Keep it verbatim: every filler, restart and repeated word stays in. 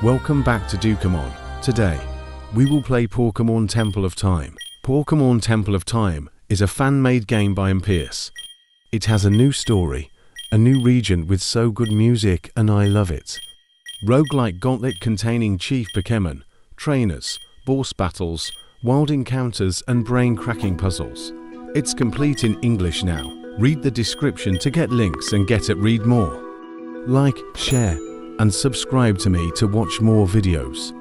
Welcome back to Ducumon. Today, we will play Pokemon Temple of Time. Pokemon Temple of Time is a fan-made game by EmpyrSW. It has a new story, a new region with so good music, and I love it. Roguelike gauntlet containing chief Pokemon, trainers, boss battles, wild encounters and brain-cracking puzzles. It's complete in English now. Read the description to get links and get it read more. Like, share, and subscribe to me to watch more videos.